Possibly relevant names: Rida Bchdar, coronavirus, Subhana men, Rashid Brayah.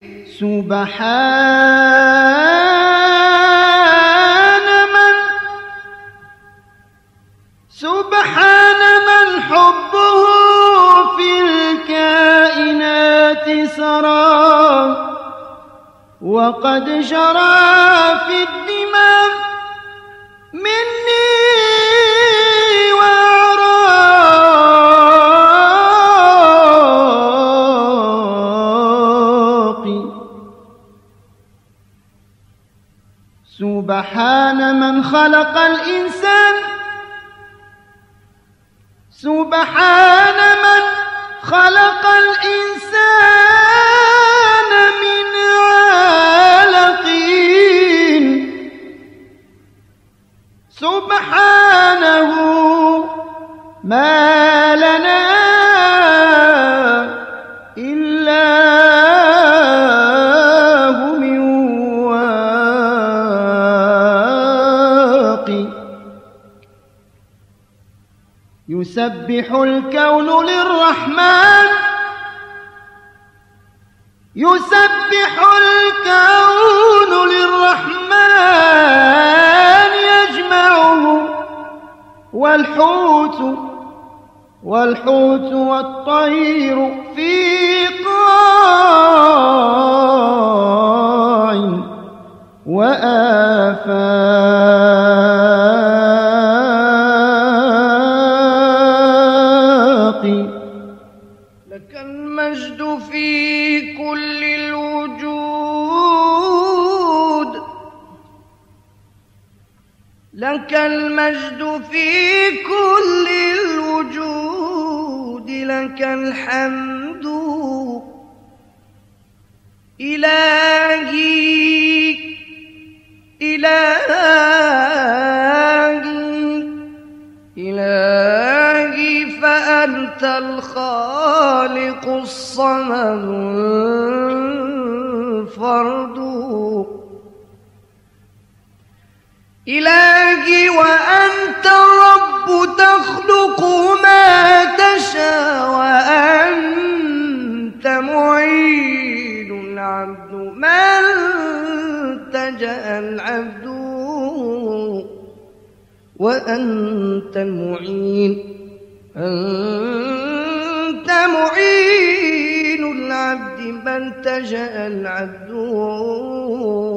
سبحان من حبه في الكائنات سرى، وقد جرى في الدماء مني وأعراقي. سبحان من خلق الإنسان، سبحان من خلق الإنسان من علق. سبحانه ما لنا إلا هو من واق. يسبح الكون للرحمن، يسبح الكون للرحمن يجمعه، والحوت والطير في قاع وآفاق. لك المجد في كل الوجود، لك المجد في كل الوجود، لك الحمد إلهي فأنت الخالق الصمد الفرد. إلهي وأنت الرب تخلق ما تشاء، وأنت معين العبد ما التجأ العبد، وأنت المعين، أنت معين العبد ما التجأ العبد.